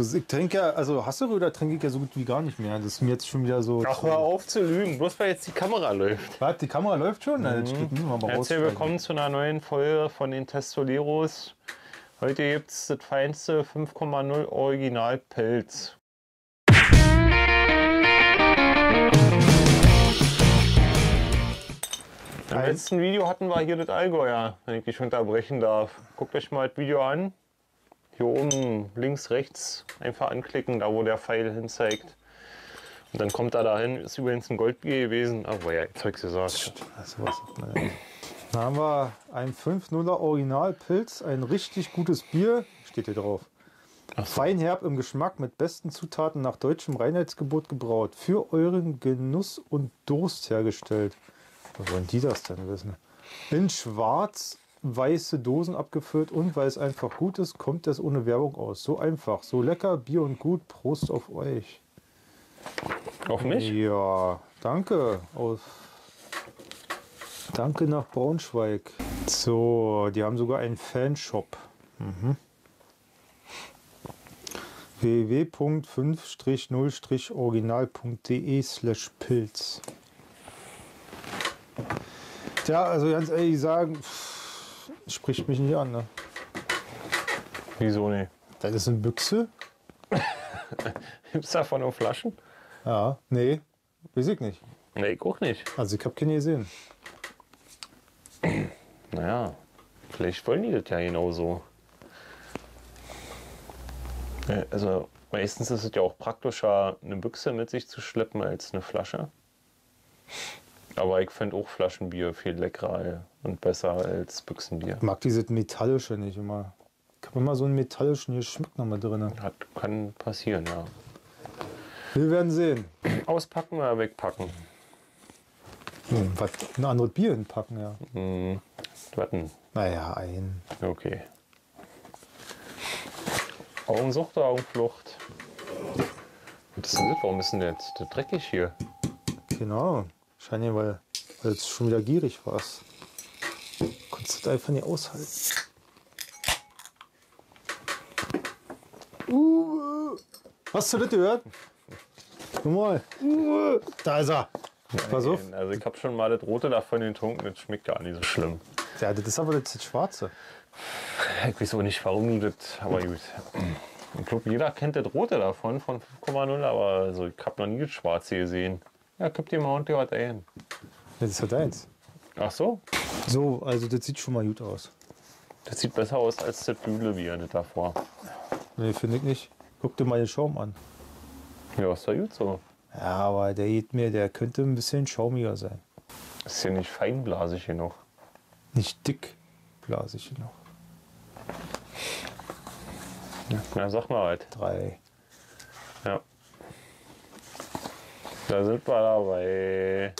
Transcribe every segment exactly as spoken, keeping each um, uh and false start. Plus, ich trinke ja, also Hasseröder trinke ich ja so gut wie gar nicht mehr. Das ist mir jetzt schon wieder so... Ach, hör auf zu lügen, bloß weil jetzt die Kamera läuft. Was, die Kamera läuft schon? Mhm. Na, das müssen wir mal Herzlich willkommen zu einer neuen Folge von den Testoleros. Heute gibt es das feinste fünf Komma null Original Pils. Im letzten Video hatten wir hier das Allgäuer, wenn ich dich unterbrechen darf. Guckt euch mal das Video an. Hier oben links, rechts einfach anklicken, da wo der Pfeil hin zeigt. Und dann kommt er dahin. Ist übrigens ein Goldbier gewesen. Aber ja, jetzt habe ich gesagt. Da haben wir ein fünf Komma nuller Originalpilz, ein richtig gutes Bier. Steht hier drauf. So. Feinherb im Geschmack mit besten Zutaten nach deutschem Reinheitsgebot gebraut. Für euren Genuss und Durst hergestellt. Was wollen die das denn wissen? In schwarz-weiße Dosen abgefüllt und weil es einfach gut ist, kommt es ohne Werbung aus. So einfach, so lecker, Bier und gut, Prost auf euch. Auf mich? Ja, danke. Auf danke nach Braunschweig. So, die haben sogar einen Fanshop. Mhm. w w w punkt fünf null original punkt de slash pilz. Ja, also ganz ehrlich sagen, pff, spricht mich nicht an, ne? Wieso nicht? Das ist eine Büchse. Gibt es davon nur Flaschen? Ja, nee, weiß ich nicht. Nee, ich auch nicht. Also ich habe keine gesehen. Naja, vielleicht wollen die das ja genauso. Also meistens ist es ja auch praktischer, eine Büchse mit sich zu schleppen als eine Flasche. Aber ich finde auch Flaschenbier viel leckerer und besser als Büchsenbier. Ich mag dieses Metallische nicht immer. Ich habe immer so einen metallischen Geschmack noch mal drin. Hat, kann passieren, ja. Wir werden sehen. Auspacken oder wegpacken? Hm, was, ein anderes Bier hinpacken, ja. Hm, was denn? Naja, ein. Okay. Augensucht oder Augenflucht? Das ist, warum ist denn jetzt das dreckig hier? Genau. Wahrscheinlich, weil, weil du schon wieder gierig warst. Konntest du einfach nicht aushalten. Uh, hast du das gehört? Nochmal. Uh, da ist er. Pass auf. Nein, also ich habe schon mal das Rote davon getrunken, das schmeckt gar nicht so schlimm. Ja, das ist aber das Schwarze. Ich weiß auch nicht, warum das, aber gut. Ich glaube, jeder kennt das Rote davon, von fünf Komma null, aber also, ich habe noch nie das Schwarze gesehen. Ja, gib dir mal und dir was ein. Das ist ja deins. Ach so? So, also das sieht schon mal gut aus. Das sieht besser aus als das Bühle, wie er nicht davor. Nee, finde ich nicht. Guck dir mal den Schaum an. Ja, ist doch gut so. Ja, aber der geht mir, der könnte ein bisschen schaumiger sein. Ist ja nicht feinblasig genug. Nicht dickblasig genug. Ja. Na, sag mal halt. Drei. Ja. Da sind wir dabei.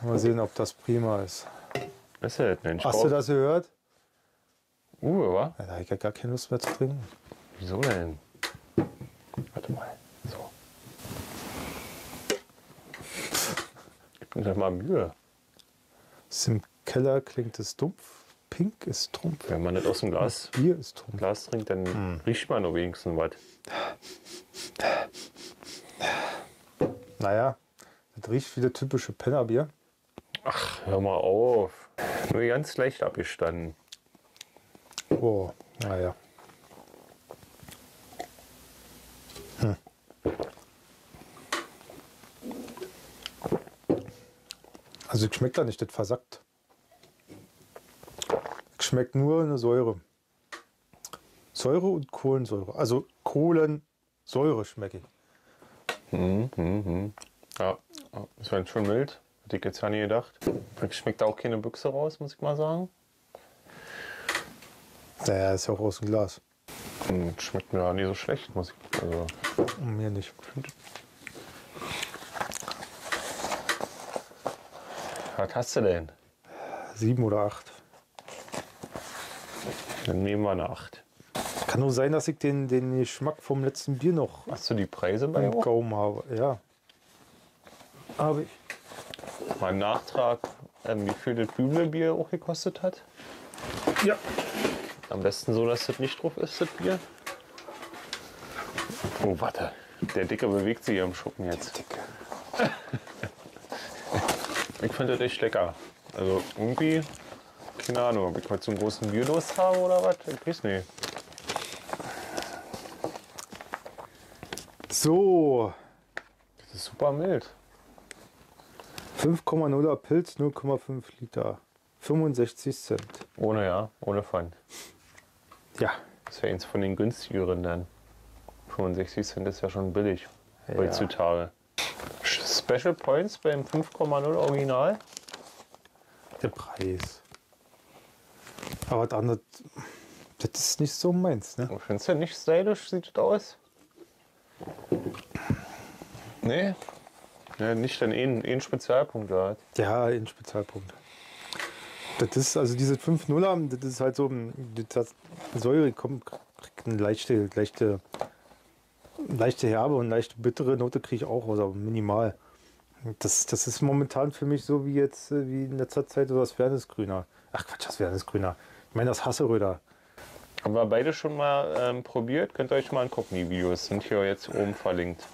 Mal sehen, ob das prima ist. Ist ja nicht, Mensch. Hast du das gehört? Uwe, wa? Da habe ich ja gar keine Lust mehr zu trinken. Wieso denn? Warte mal. So. Gib mir doch mal Mühe. Ist im Keller, klingt es dumpf. Pink ist Trumpf. Wenn man nicht aus dem Glas, Bier ist Trumpf. Glas trinkt, dann hm. riecht man noch wenigstens was. Naja, das riecht wie der typische Pennerbier. Ach, hör mal auf. Nur ganz leicht abgestanden. Oh, naja. Hm. Also es schmeckt da nicht, das versackt. Es schmeckt nur eine Säure. Säure und Kohlensäure. Also Kohlensäure schmecke ich. Mhm, mhm. Ja, das war schon mild. Hätte ich jetzt ja nie gedacht. Schmeckt auch keine Büchse raus, muss ich mal sagen. Naja, ist ja auch aus dem Glas. Und schmeckt mir ja nicht so schlecht, muss ich. Also mir nicht. Was hast du denn? Sieben oder acht. Dann nehmen wir eine acht. Kann nur sein, dass ich den, den Geschmack vom letzten Bier noch... Hast du die Preise bei mir? Kaum habe, ja. Habe ich. Mein Nachtrag, ähm, wie viel das Bübelbier auch gekostet hat. Ja. Am besten so, dass das nicht drauf ist, das Bier. Oh, warte. Der Dicker bewegt sich am Schuppen jetzt. Der Dicker. Ich finde das echt lecker. Also irgendwie, keine Ahnung, ob ich mal zum großen Bier Lust habe oder was? Ich weiß nicht. So. Das ist super mild. fünf Komma nuller Pils, null Komma fünf Liter. fünfundsechzig Cent. Ohne, ja, ohne Pfand. Ja. Das ist ja eins von den günstigeren dann. fünfundsechzig Cent ist ja schon billig, ja, heutzutage. Special Points beim fünf Komma null Original? Der Preis. Aber das andere, das ist nicht so meins, ne? Findest du nicht stylisch, sieht das aus? Nee? Ja, nicht dann eh ein Spezialpunkt da. Ja, ein Spezialpunkt. Das ist, also diese fünf Komma nuller, das ist halt so, das Säure kommt, kriegt eine leichte, leichte, leichte herbe und leichte bittere Note kriege ich auch raus, aber minimal. Das, das ist momentan für mich so wie jetzt, wie in letzter Zeit so das Fernesgrüner. Ach Quatsch, das Fernesgrüner. Ich meine das Hasseröder. Haben wir beide schon mal ähm, probiert? Könnt ihr euch mal angucken, die Videos sind hier jetzt oben verlinkt.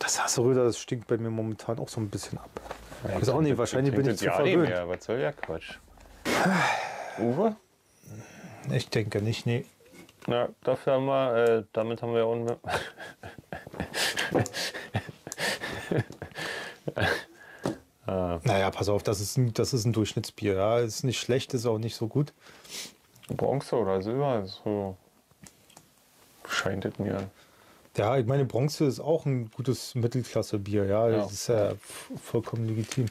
Das Hasseröder, das stinkt bei mir momentan auch so ein bisschen ab. Ja, ist auch nicht, wahrscheinlich bin ich zu verwöhnt. Ja, was soll ja Quatsch. Uwe? Ich denke nicht, nee. Na, dafür haben wir, äh, damit haben wir ja unbe- ah. Naja, pass auf, das ist ein, das ist ein Durchschnittsbier. Ja. Ist nicht schlecht, ist auch nicht so gut. Bronze oder Silber, so scheint es mir. Ja, ich meine, Bronze ist auch ein gutes Mittelklasse-Bier. Ja, ja. Das ist ja vollkommen legitim.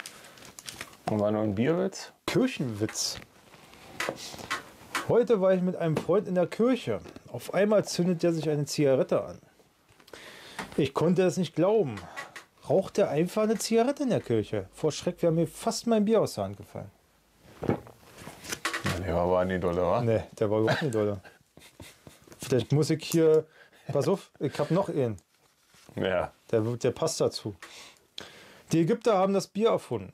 Und war noch ein Bierwitz? Kirchenwitz. Heute war ich mit einem Freund in der Kirche. Auf einmal zündet er sich eine Zigarette an. Ich konnte es nicht glauben. Raucht er einfach eine Zigarette in der Kirche? Vor Schreck wäre mir fast mein Bier aus der Hand gefallen. Der war aber nicht dolle, wa? Ne, der war überhaupt nicht dolle. Vielleicht muss ich hier... Pass auf, ich habe noch einen. Ja. Der, der passt dazu. Die Ägypter haben das Bier erfunden.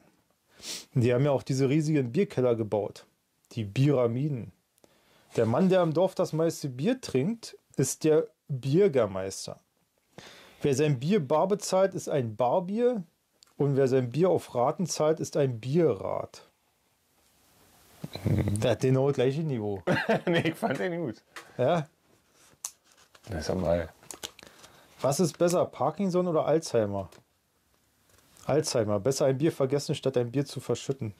Die haben ja auch diese riesigen Bierkeller gebaut. Die Pyramiden. Der Mann, der im Dorf das meiste Bier trinkt, ist der Bürgermeister. Wer sein Bier bar bezahlt, ist ein Barbier. Und wer sein Bier auf Raten zahlt, ist ein Bierrat. Der hat genau das gleiche Niveau. Nee, ich fand den gut. Ja? Das ist ja mal. Was ist besser, Parkinson oder Alzheimer? Alzheimer. Besser ein Bier vergessen, statt ein Bier zu verschütten.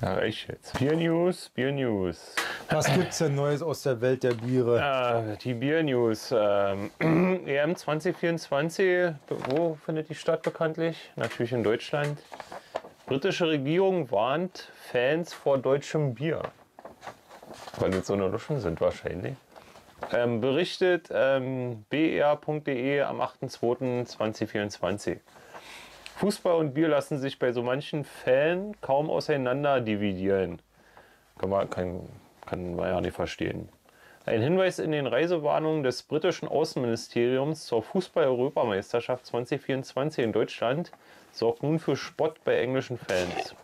Na, ich jetzt. Bier News, Bier News. Was gibt's denn Neues aus der Welt der Biere? Ah, die Bier News. Ähm, E M zwanzig vierundzwanzig, wo findet die statt bekanntlich? Natürlich in Deutschland. Britische Regierung warnt Fans vor deutschem Bier. Weil das so eine Luschen sind wahrscheinlich. Ähm, berichtet ähm, b r punkt d e am achten zweiten zweitausendvierundzwanzig. Fußball und Bier lassen sich bei so manchen Fällen kaum auseinander dividieren. Kann man, kann, kann man ja nicht verstehen. Ein Hinweis in den Reisewarnungen des britischen Außenministeriums zur Fußball-Europameisterschaft zwanzig vierundzwanzig in Deutschland sorgt nun für Spott bei englischen Fans.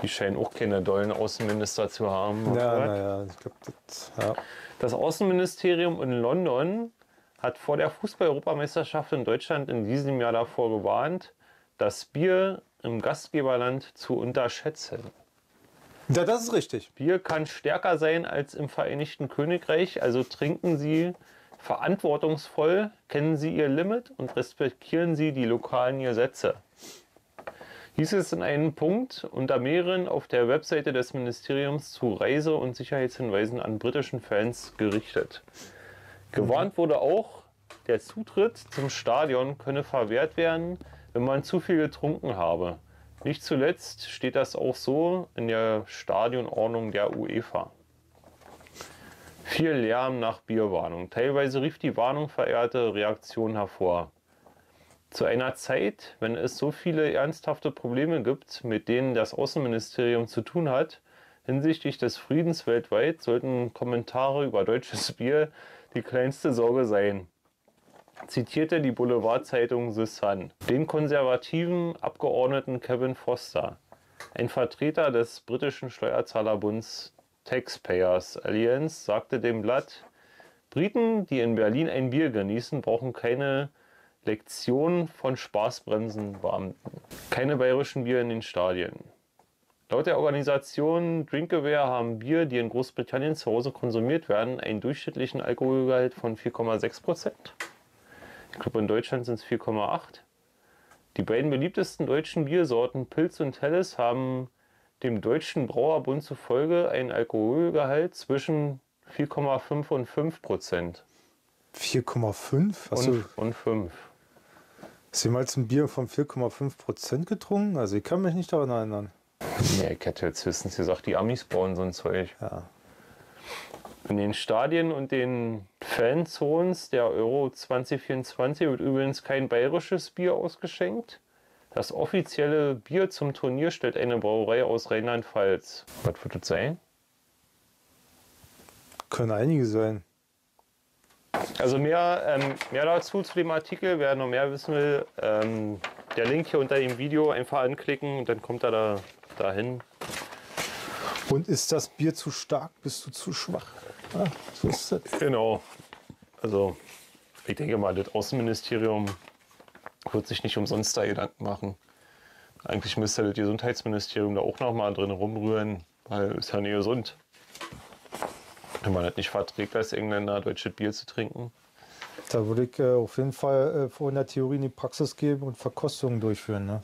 Die scheinen auch keine dollen Außenminister zu haben. Ja, naja, ich glaub, das, ja. Das Außenministerium in London hat vor der Fußball-Europameisterschaft in Deutschland in diesem Jahr davor gewarnt, das Bier im Gastgeberland zu unterschätzen. Ja, das ist richtig. Bier kann stärker sein als im Vereinigten Königreich, also trinken Sie verantwortungsvoll, kennen Sie Ihr Limit und respektieren Sie die lokalen Gesetze. Dies ist in einem Punkt unter mehreren auf der Webseite des Ministeriums zu Reise- und Sicherheitshinweisen an britischen Fans gerichtet. Gewarnt wurde auch, der Zutritt zum Stadion könne verwehrt werden, wenn man zu viel getrunken habe. Nicht zuletzt steht das auch so in der Stadionordnung der UEFA. Viel Lärm nach Bierwarnung. Teilweise rief die Warnung verehrte Reaktionen hervor. Zu einer Zeit, wenn es so viele ernsthafte Probleme gibt, mit denen das Außenministerium zu tun hat, hinsichtlich des Friedens weltweit, sollten Kommentare über deutsches Bier die kleinste Sorge sein, zitierte die Boulevardzeitung The Sun den konservativen Abgeordneten Kevin Foster, ein Vertreter des britischen Steuerzahlerbunds Taxpayers Alliance sagte dem Blatt, Briten, die in Berlin ein Bier genießen, brauchen keine Lektion von spaßbremsenden Beamten. Keine bayerischen Bier in den Stadien. Laut der Organisation DrinkAware haben Bier, die in Großbritannien zu Hause konsumiert werden, einen durchschnittlichen Alkoholgehalt von vier Komma sechs Prozent. Ich glaube, in Deutschland sind es vier Komma acht. Die beiden beliebtesten deutschen Biersorten Pils und Helles haben dem Deutschen Brauerbund zufolge einen Alkoholgehalt zwischen vier Komma fünf und fünf Prozent. vier Komma fünf? Hast du und fünf. Hast du jemals ein Bier von vier Komma fünf Prozent getrunken? Also ich kann mich nicht daran erinnern. Nee, ich hätte jetzt höchstens gesagt, die Amis bauen so ein Zeug. Ja. In den Stadien und den Fanzones der Euro zwanzig vierundzwanzig wird übrigens kein bayerisches Bier ausgeschenkt. Das offizielle Bier zum Turnier stellt eine Brauerei aus Rheinland-Pfalz. Was wird das sein? Können einige sein. Also mehr, ähm, mehr dazu zu dem Artikel, wer noch mehr wissen will, ähm, der Link hier unter dem Video einfach anklicken und dann kommt er da dahin. Und ist das Bier zu stark, bist du zu schwach? Ah, so ist das. Genau. Also ich denke mal, das Außenministerium wird sich nicht umsonst da Gedanken machen. Eigentlich müsste das Gesundheitsministerium da auch noch mal drin rumrühren, weil ist ja nicht gesund. Wenn man das nicht verträgt, als Engländer deutsches Bier zu trinken. Da würde ich äh, auf jeden Fall äh, vor in der Theorie in die Praxis geben und Verkostungen durchführen, ne?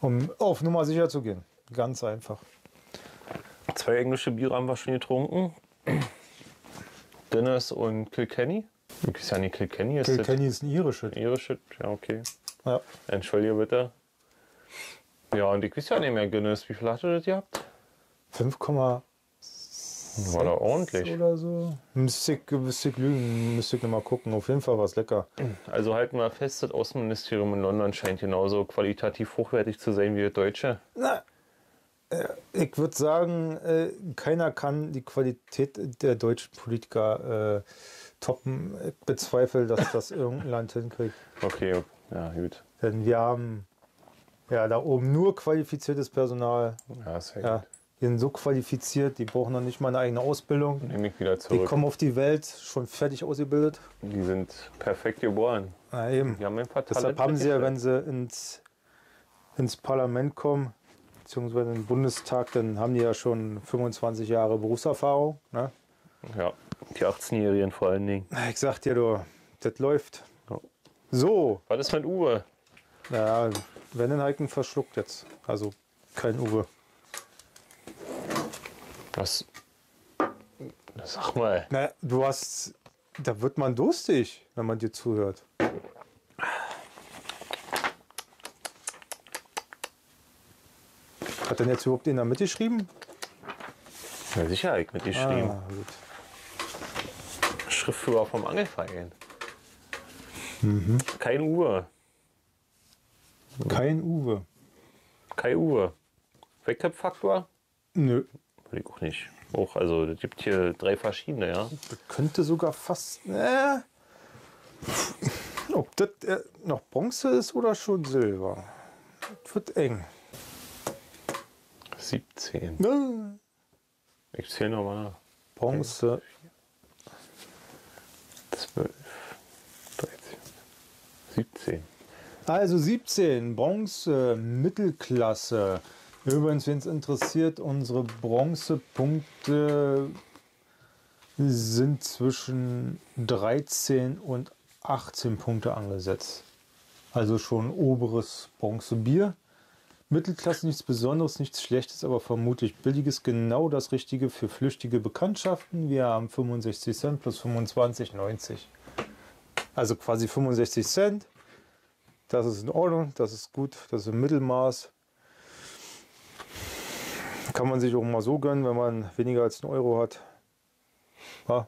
Um auf Nummer sicher zu gehen. Ganz einfach. Zwei englische Biere haben wir schon getrunken. Guinness und Kilkenny. Ist ja nicht Kilkenny. Ist Kilkenny ist ein irisches. Irisches, ja, okay. Ja. Entschuldige bitte. Ja, und ich weiß ja nicht mehr Guinness. Wie viel hatte das gehabt? fünf Komma acht. War da ordentlich. Oder so. Müsste ich, müsste ich lügen, müsste ich nochmal gucken. Auf jeden Fall war es lecker. Also halten wir fest, das Außenministerium in London scheint genauso qualitativ hochwertig zu sein wie das deutsche. Na, ich würde sagen, keiner kann die Qualität der deutschen Politiker äh, toppen. Ich bezweifle, dass das irgendein Land hinkriegt. Okay, ja gut. Denn wir haben ja da oben nur qualifiziertes Personal. Ja, sehr ja. gut. Die sind so qualifiziert, die brauchen noch nicht mal eine eigene Ausbildung. Nehme ich wieder zurück. Die kommen auf die Welt, schon fertig ausgebildet. Die sind perfekt geboren. Na eben. Die haben ein paar Deshalb haben sie ja, wenn sie ins, ins Parlament kommen, beziehungsweise in den Bundestag, dann haben die ja schon fünfundzwanzig Jahre Berufserfahrung. Ne? Ja, die achtzehnjährigen vor allen Dingen. Ich sag dir, du, das läuft. Ja. So. Was ist mit Uwe? Naja, wenn den Heiken verschluckt jetzt. Also kein Uwe. Was? Sag mal. Na, du hast. Da wird man durstig, wenn man dir zuhört. Hat denn jetzt überhaupt den da mitgeschrieben? Ja, sicher, ich mitgeschrieben. Ah, Schriftführer vom Angelverein. Mhm. Kein Uwe. Kein Uwe. Kein Uwe. Wegkippfaktor? Nö. Ich auch nicht. Auch, also, es gibt hier drei verschiedene, ja. Das könnte sogar fast. Äh, ob das äh, noch Bronze ist oder schon Silber. Das wird eng. siebzehn. Ne? Ich zähle nochmal nach. Bronze. zwölf, dreizehn, siebzehn. Also siebzehn, Bronze, Mittelklasse. Übrigens, wenn es interessiert, unsere Bronzepunkte sind zwischen dreizehn und achtzehn Punkte angesetzt. Also schon oberes Bronzebier. Mittelklasse nichts Besonderes, nichts Schlechtes, aber vermutlich billiges. Genau das Richtige für flüchtige Bekanntschaften. Wir haben fünfundsechzig Cent plus fünfundzwanzig, neunzig. Also quasi fünfundsechzig Cent. Das ist in Ordnung, das ist gut, das ist im Mittelmaß. Kann man sich auch mal so gönnen, wenn man weniger als einen Euro hat. Ha?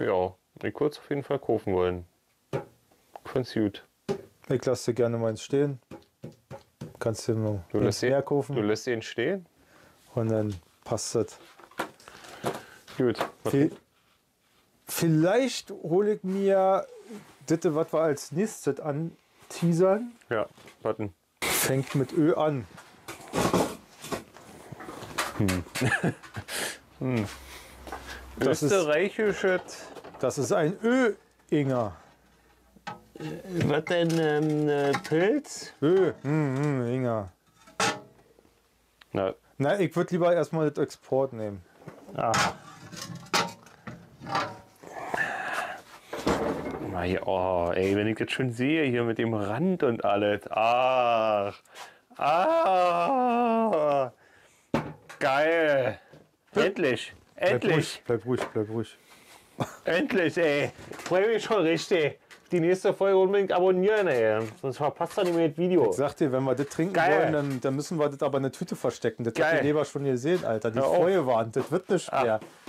Ja, ich kurz auf jeden Fall kaufen wollen. Ich find's gut. Ich lasse dir gerne meins stehen. Kannst du noch mehr kaufen. Du lässt ihn stehen? Und dann passt das. Gut. Viel, vielleicht hole ich mir das, was wir als nächstes anteasern. Ja, warten. Fängt mit Ö an. Hm. Hm. Das österreichische. Ist, das ist ein Ö-Inger. Was denn? Ähm, Pilz? Ö, hm, hm, Inger. Na. Nein, ich würde lieber erstmal das Export nehmen. Ah. Oh, ey, wenn ich jetzt schon sehe, hier mit dem Rand und alles. Ach. Ah. Geil. Endlich. Endlich. Bleib ruhig, bleib ruhig, bleib ruhig. Endlich, ey. Freue mich schon richtig. Die nächste Folge unbedingt abonnieren, ey. Sonst verpasst ihr nicht mehr das Video. Ich sag dir, wenn wir das trinken Geil. wollen, dann, dann müssen wir das aber in eine Tüte verstecken. Das Geil. hat die Leber schon gesehen, Alter. Die Feuer waren, das wird nicht schwer. Ah.